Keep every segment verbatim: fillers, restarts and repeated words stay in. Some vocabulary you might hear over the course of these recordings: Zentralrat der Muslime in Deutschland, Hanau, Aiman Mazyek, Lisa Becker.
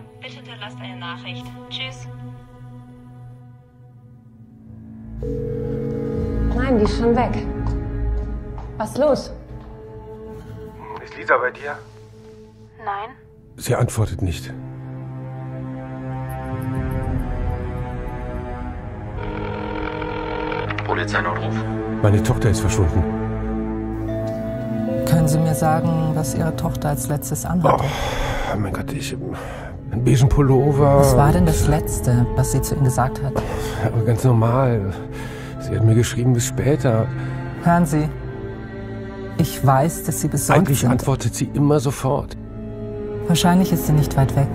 Becker. Bitte hinterlasst eine Nachricht. Tschüss. Nein, die ist schon weg. Was ist los? Ist Lisa bei dir? Nein. Sie antwortet nicht. Polizeinaufruf. Meine Tochter ist verschwunden. Können Sie mir sagen, was Ihre Tochter als letztes anhatte? Oh, mein Gott, ich... Ein beigen Pullover... Was war denn das Letzte, was sie zu Ihnen gesagt hat? Aber ganz normal. Sie hat mir geschrieben, bis später. Hören Sie, ich weiß, dass Sie besorgt Eigentlich sind. Eigentlich antwortet sie immer sofort. Wahrscheinlich ist sie nicht weit weg.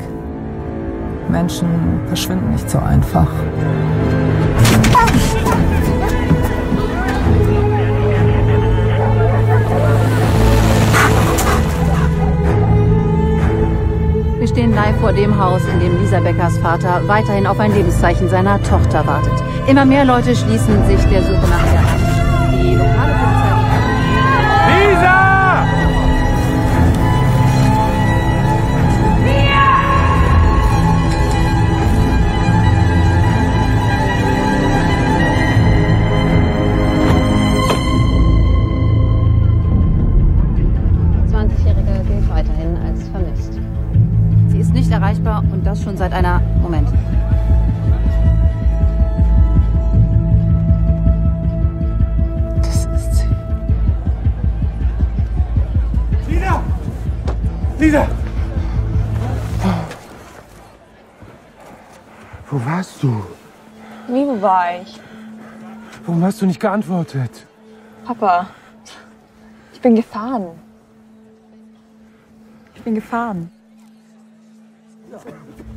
Menschen verschwinden nicht so einfach. Wir stehen live vor dem Haus, in dem Lisa Beckers Vater weiterhin auf ein Lebenszeichen seiner Tochter wartet. Immer mehr Leute schließen sich der Suche nach ihr an. Die lokale Polizei... Lisa! Mia! zwanzigjährige gilt weiterhin als vermisst. Ist nicht erreichbar und das schon seit einer... Moment. Das ist sie. Lisa! Lisa! Wo warst du? Wie, wo war ich? Warum hast du nicht geantwortet? Papa, ich bin gefahren. Ich bin gefahren. No.